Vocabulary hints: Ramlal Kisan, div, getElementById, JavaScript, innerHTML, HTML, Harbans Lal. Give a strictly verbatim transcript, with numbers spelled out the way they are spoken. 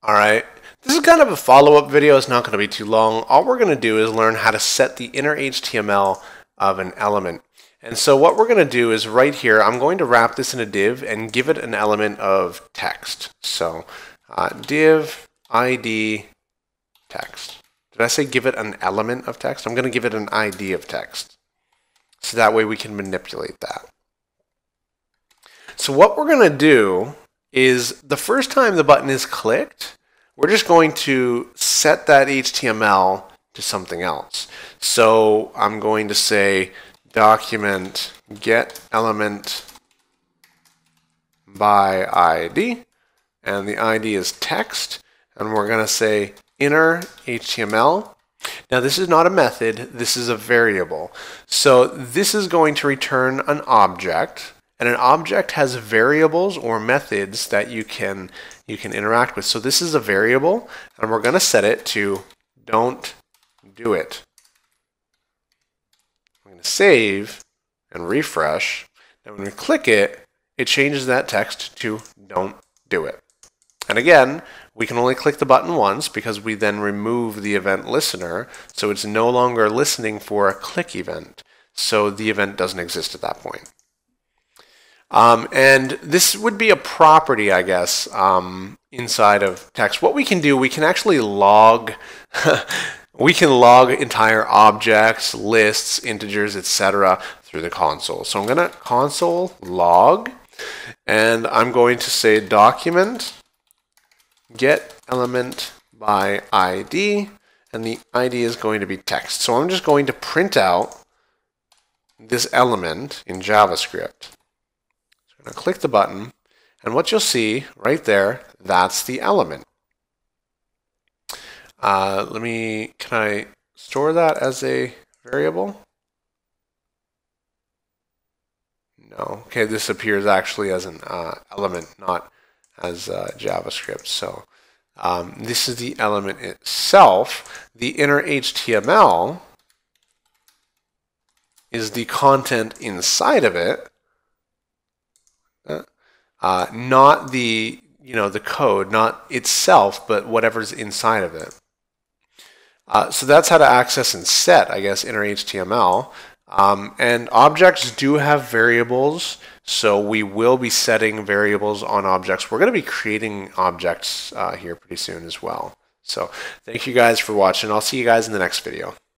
All right, this is kind of a follow-up video. It's not going to be too long. All we're going to do is learn how to set the inner H T M L of an element. And so what we're going to do is right here, I'm going to wrap this in a div and give it an element of text. So uh, div I D text. Did I say give it an element of text? I'm going to give it an I D of text. So that way we can manipulate that. So what we're going to do is the first time the button is clicked, we're just going to set that H T M L to something else. So I'm going to say document get element by I D, and the I D is text, and we're going to say inner H T M L. Now this is not a method, this is a variable. So this is going to return an object. And an object has variables or methods that you can you can interact with. So this is a variable, and we're going to set it to don't do it. I'm going to save and refresh. And when we click it, it changes that text to don't do it. And again, we can only click the button once because we then remove the event listener, so it's no longer listening for a click event. So the event doesn't exist at that point. Um, and this would be a property, I guess, um, inside of text. What we can do, we can actually log, we can log entire objects, lists, integers, et cetera through the console. So I'm going to console log, and I'm going to say document get element by I D, and the I D is going to be text. So I'm just going to print out this element in JavaScript. Now click the button, and what you'll see right there, that's the element. Uh, let me, can I store that as a variable? No. Okay, this appears actually as an uh, element, not as uh, JavaScript. So um, this is the element itself. The inner H T M L is the content inside of it. Uh, not the, you know, the code, not itself, but whatever's inside of it. Uh, so that's how to access and set, I guess, inner H T M L. Um, and objects do have variables, so we will be setting variables on objects. We're going to be creating objects uh, here pretty soon as well. So thank you guys for watching. I'll see you guys in the next video.